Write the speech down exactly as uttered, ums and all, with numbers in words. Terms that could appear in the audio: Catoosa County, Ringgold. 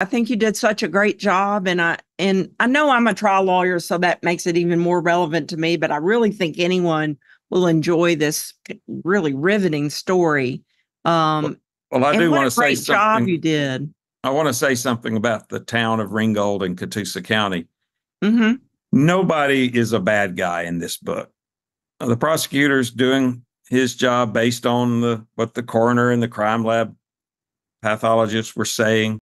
I think you did such a great job, and I and I know I'm a trial lawyer, so that makes it even more relevant to me, but I really think anyone will enjoy this really riveting story. Um, well, well, I do want to say something. What a great job you did. I want to say something about the town of Ringgold in Catoosa County. Mm-hmm. Nobody is a bad guy in this book. The prosecutor's doing his job based on the what the coroner and the crime lab pathologists were saying.